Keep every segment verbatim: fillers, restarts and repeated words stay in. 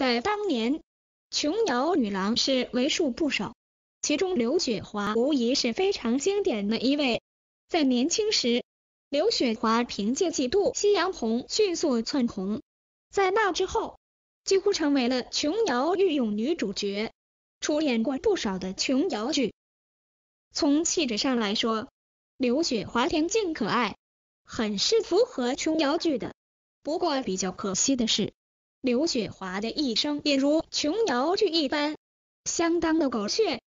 在当年，琼瑶女郎是为数不少，其中刘雪华无疑是非常经典的一位。在年轻时，刘雪华凭借几度夕阳红迅速窜红，在那之后几乎成为了琼瑶御用女主角，出演过不少的琼瑶剧。从气质上来说，刘雪华恬静可爱，很是符合琼瑶剧的。不过比较可惜的是，刘雪华的一生也如琼瑶剧一般，相当的狗血。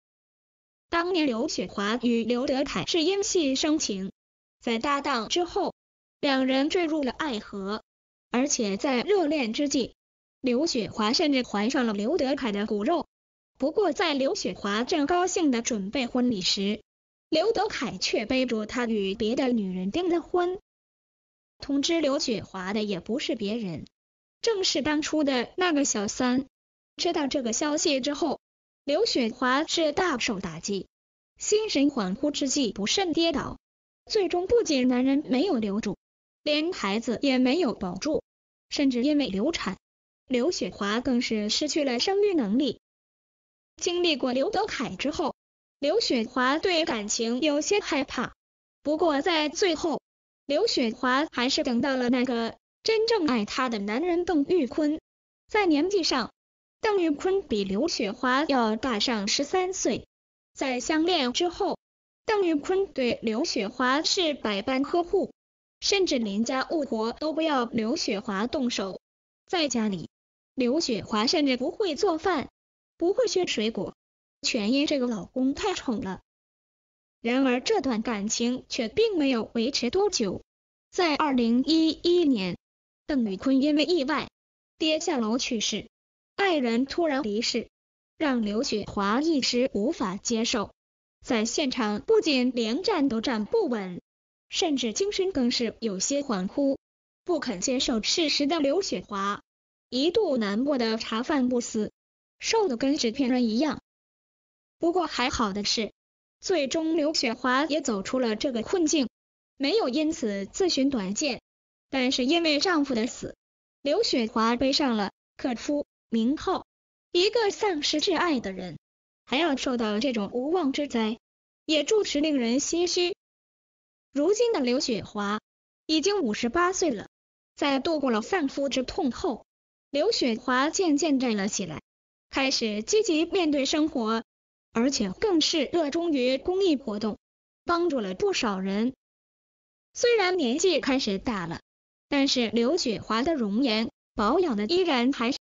当年刘雪华与刘德凯是因戏生情，在搭档之后，两人坠入了爱河，而且在热恋之际，刘雪华甚至怀上了刘德凯的骨肉。不过在刘雪华正高兴的准备婚礼时，刘德凯却背着她与别的女人订了婚。通知刘雪华的也不是别人，正是当初的那个小三。知道这个消息之后，刘雪华是大受打击，心神恍惚之际不慎跌倒，最终不仅男人没有留住，连孩子也没有保住，甚至因为流产，刘雪华更是失去了生育能力。经历过刘德凯之后，刘雪华对感情有些害怕。不过在最后，刘雪华还是等到了那个真正爱她的男人邓玉坤。在年纪上，邓玉坤比刘雪华要大上十三岁。在相恋之后，邓玉坤对刘雪华是百般呵护，甚至邻家务活都不要刘雪华动手。在家里，刘雪华甚至不会做饭，不会削水果，全因这个老公太宠了。然而这段感情却并没有维持多久。在二零一一年，邓宇坤因为意外跌下楼去世，爱人突然离世，让刘雪华一时无法接受。在现场不仅连站都站不稳，甚至精神更是有些恍惚。不肯接受事实的刘雪华一度难过的茶饭不思，瘦的跟纸片人一样。不过还好的是，最终刘雪华也走出了这个困境，没有因此自寻短见。但是因为丈夫的死，刘雪华背上了克夫名号，一个丧失挚爱的人还要受到这种无妄之灾，也着实令人唏嘘。如今的刘雪华已经五十八岁了，在度过了丧夫之痛后，刘雪华渐渐站了起来，开始积极面对生活，而且更是热衷于公益活动，帮助了不少人。虽然年纪开始大了，但是刘雪华的容颜保养的依然还是